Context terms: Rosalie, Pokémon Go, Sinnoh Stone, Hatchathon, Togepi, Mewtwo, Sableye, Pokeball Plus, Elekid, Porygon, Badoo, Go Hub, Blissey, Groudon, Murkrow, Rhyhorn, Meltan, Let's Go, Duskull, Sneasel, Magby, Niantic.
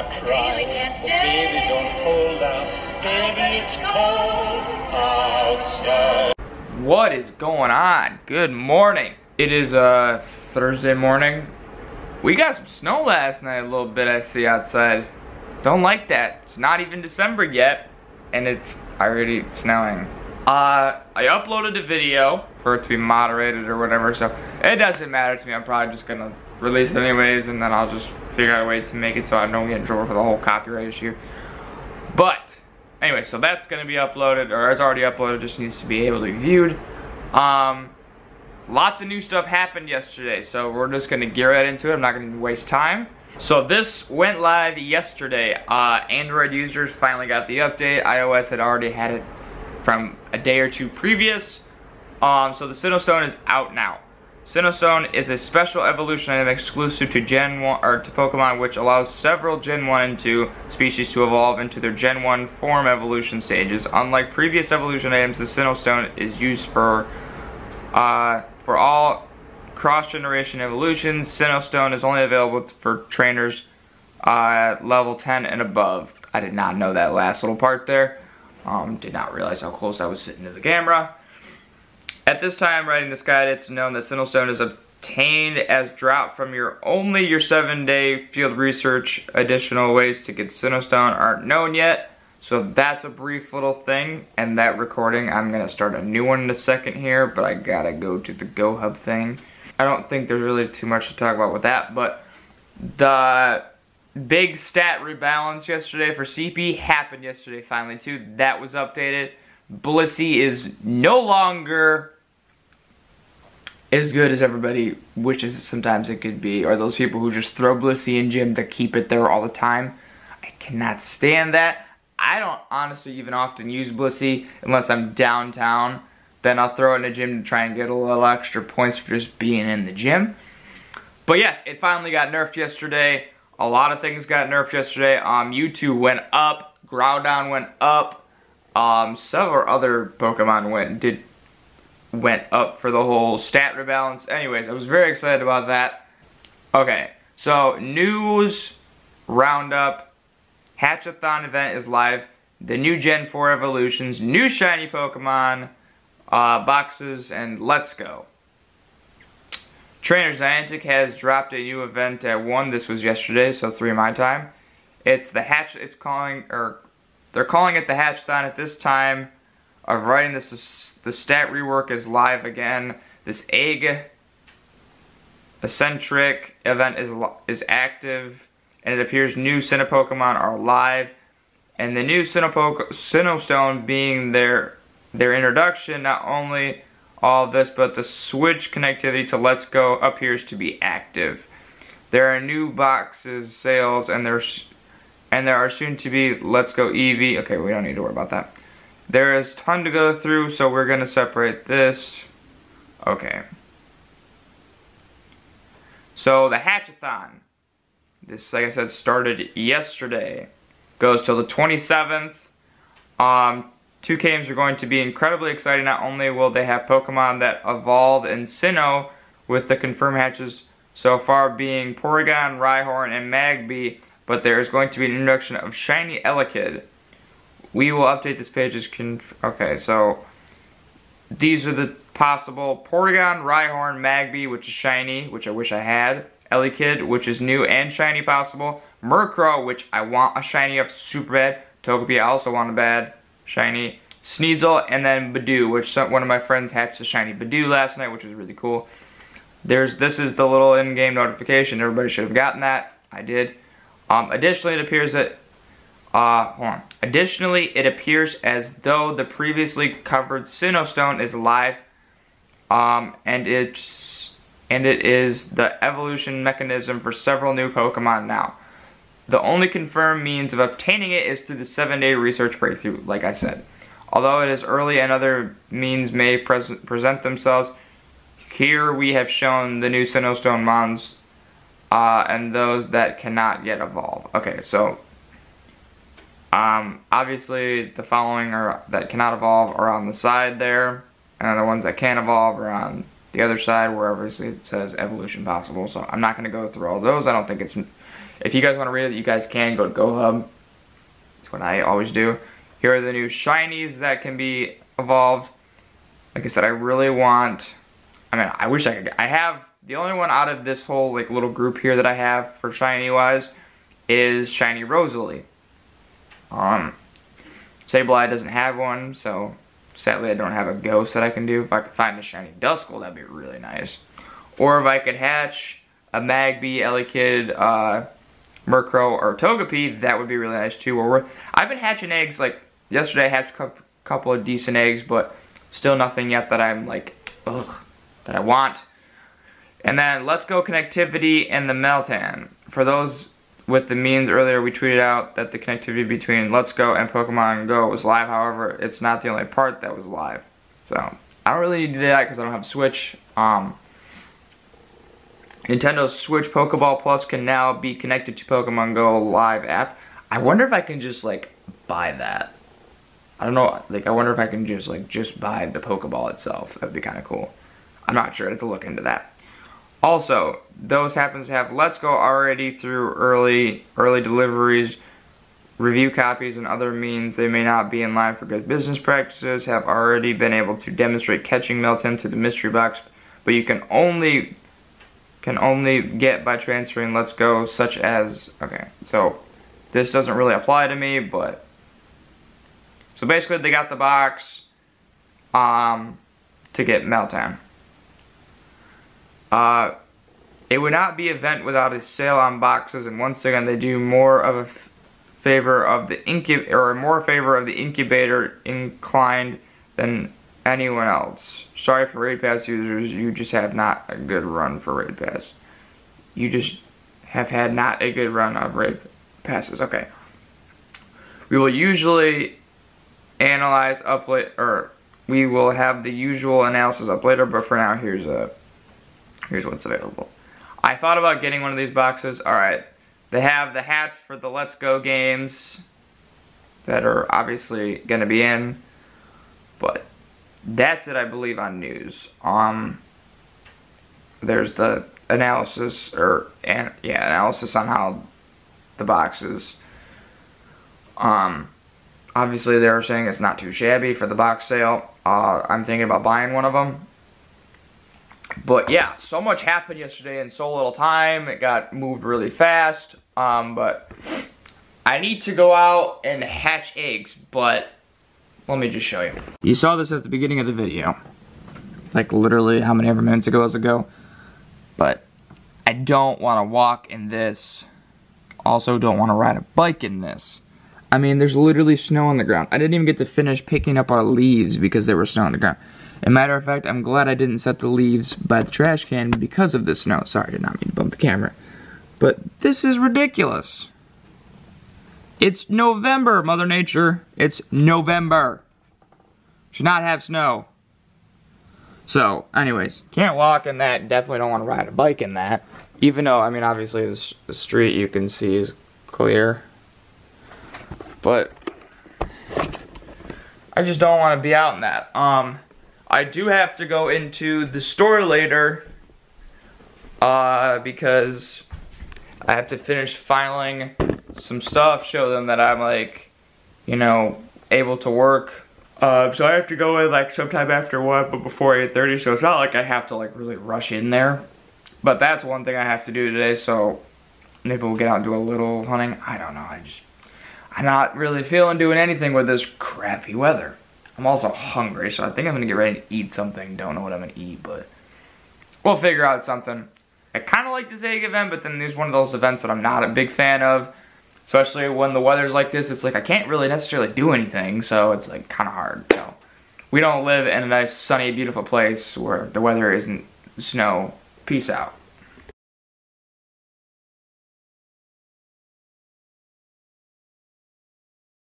I cried. Baby, don't hold out. Baby, it's cold outside. What is going on? Good morning. It is Thursday morning. We got some snow last night, a little bit I see outside. Don't like that. It's not even December yet, and it's already snowing. I uploaded a video for it to be moderated or whatever, so it doesn't matter to me. I'm probably just gonna release it anyways, and then I'll just figure out a way to make it so I don't get in trouble for the whole copyright issue. But anyway, so that's gonna be uploaded, or it's already uploaded, just needs to be able to be viewed. Lots of new stuff happened yesterday, so we're just gonna get right into it. I'm not gonna waste time. So this went live yesterday. Android users finally got the update. iOS had already had it from a day or two previous. So the Sinnoh Stone is out now. Sinnoh Stone is a special evolution item exclusive to Gen 1 or to Pokemon, which allows several Gen 1 and 2 species to evolve into their Gen 1 form evolution stages. Unlike previous evolution items, the Sinnoh Stone is used for all cross-generation evolutions. Sinnoh Stone is only available for trainers level 10 and above. I did not know that last little part there. Did not realize how close I was sitting to the camera. At this time, writing this guide, it's known that Sinnoh Stone is obtained as drop from your 7-day field research. Additional ways to get Sinnoh Stone aren't known yet. So that's a brief little thing, and that recording, I'm gonna start a new one in a second here, but I gotta go to the Go Hub thing. I don't think there's really too much to talk about with that, but the big stat rebalance yesterday for CP happened yesterday finally too. That was updated. Blissey is no longer as good as everybody wishes sometimes it could be, or those people who just throw Blissey in gym to keep it there all the time. I cannot stand that. I don't honestly even often use Blissey unless I'm downtown. Then I'll throw it in the gym to try and get a little extra points for just being in the gym. But yes, it finally got nerfed yesterday. A lot of things got nerfed yesterday. Mewtwo went up. Groudon went up. Several other Pokemon went up for the whole stat rebalance. Anyways, I was very excited about that. Okay, so news roundup. Hatchathon event is live. The new Gen 4 evolutions, new shiny Pokemon, boxes, and Let's Go. Trainers Niantic has dropped a new event at 1. This was yesterday, so 3 my time. It's the Hatch. They're calling it the Hatchathon at this time. Of writing this, the stat rework is live again. This egg eccentric event is active. And it appears new Sinnoh Pokemon are live, and the new Sinnoh Stone being their introduction. Not only all this, but the Switch connectivity to Let's Go appears to be active. There are new boxes sales, and there are soon to be Let's Go Eevee. Okay, we don't need to worry about that. There is a ton to go through, so we're gonna separate this. Okay. So the Hatchathon. This, like I said, started yesterday. Goes till the 27th. Two games are going to be incredibly exciting. Not only will they have Pokemon that evolved in Sinnoh, with the confirmed hatches so far being Porygon, Rhyhorn, and Magby, but there is going to be an introduction of shiny Elekid. We will update this page as okay, so these are the possible Porygon, Rhyhorn, Magby, which is shiny, which I wish I had. Elekid, which is new and shiny possible. Murkrow, which I want a shiny of super bad. Togepi, I also want a bad shiny. Sneasel, and then Badoo, which one of my friends hatched a shiny Badoo last night, which was really cool. This is the little in-game notification. Everybody should have gotten that. I did. Additionally, it appears that Additionally, it appears as though the previously covered Sinnoh Stone is live, and it is the evolution mechanism for several new Pokemon now. The only confirmed means of obtaining it is through the 7-day research breakthrough, like I said. Although it is early and other means may present themselves, here we have shown the new Sinnoh Stone mons and those that cannot yet evolve. Okay, so obviously the following that cannot evolve are on the side there, and the ones that can evolve are on the other side, wherever it says evolution possible. So I'm not going to go through all those. I don't think it's If you guys want to read it, you guys can. Go to Go Hub. That's what I always do. Here are the new shinies that can be evolved. Like I said, I really want... I mean, I wish I could... I have... The only one out of this whole like little group here that I have for shiny-wise is shiny Rosalie. Sableye doesn't have one, so... Sadly, I don't have a ghost that I can do. If I could find a shiny Duskull, that'd be really nice. Or if I could hatch a Magby, Elekid, Murkrow, or Togepi, that would be really nice too. Or I've been hatching eggs, like yesterday I hatched a couple of decent eggs, but still nothing yet that I'm like, ugh, that I want. And then Let's Go connectivity and the Meltan. For those with the means earlier, we tweeted out that the connectivity between Let's Go and Pokemon Go was live. However, it's not the only part that was live. So, I don't really need to do that because I don't have Switch. Nintendo's Switch Pokeball Plus can now be connected to Pokemon Go Live app. I wonder if I can just, like, buy that. I don't know. Like, I wonder if I can just, like, buy the Pokeball itself. That would be kind of cool. I'm not sure. I'd have to look into that. Also, those happens to have Let's Go already through early deliveries, review copies, and other means they may not be in line for good business practices have already been able to demonstrate catching Meltan to the mystery box, but you can only get by transferring Let's Go, such as, okay, so this doesn't really apply to me, but, so basically they got the box to get Meltan. It would not be an event without a sale on boxes, and once again they do more of a favor of the incubator inclined than anyone else. Sorry for Raid Pass users, you just have not a good run for Raid Pass. You just have had not a good run of Raid Passes. Okay. We will usually analyze up later, or we will have the usual analysis up later, but for now here's what's available. I thought about getting one of these boxes. Alright. They have the hats for the Let's Go games that are obviously going to be in. But that's it, I believe, on news. There's the analysis, analysis on how the boxes. Obviously, they were saying it's not too shabby for the box sale. I'm thinking about buying one of them. But yeah, so much happened yesterday in so little time. It got moved really fast. But I need to go out and hatch eggs, but let me just show you. You saw this at the beginning of the video. Like literally how many ever minutes ago was ago. But I don't want to walk in this. Also don't want to ride a bike in this. I mean, there's literally snow on the ground. I didn't even get to finish picking up our leaves because there was snow on the ground. As a matter of fact, I'm glad I didn't set the leaves by the trash can because of the snow. Sorry, I did not mean to bump the camera. But this is ridiculous. It's November, Mother Nature. It's November. Should not have snow. So, anyways, can't walk in that. Definitely don't want to ride a bike in that. Even though, I mean, obviously the street you can see is clear. But I just don't want to be out in that. I do have to go into the store later because I have to finish filing some stuff, show them that I'm like, you know, able to work. So I have to go in like sometime after 1, but before 8:30, so it's not like I have to like really rush in there. But that's one thing I have to do today, so maybe we'll get out and do a little hunting. I don't know, I'm not really feeling doing anything with this crappy weather. I'm also hungry, so I think I'm gonna get ready to eat something. Don't know what I'm gonna eat, but we'll figure out something. I kind of like this egg event, but then there's one of those events that I'm not a big fan of, especially when the weather's like this. It's like I can't really necessarily do anything, so it's like kind of hard. So we don't live in a nice, sunny, beautiful place where the weather isn't snow. Peace out.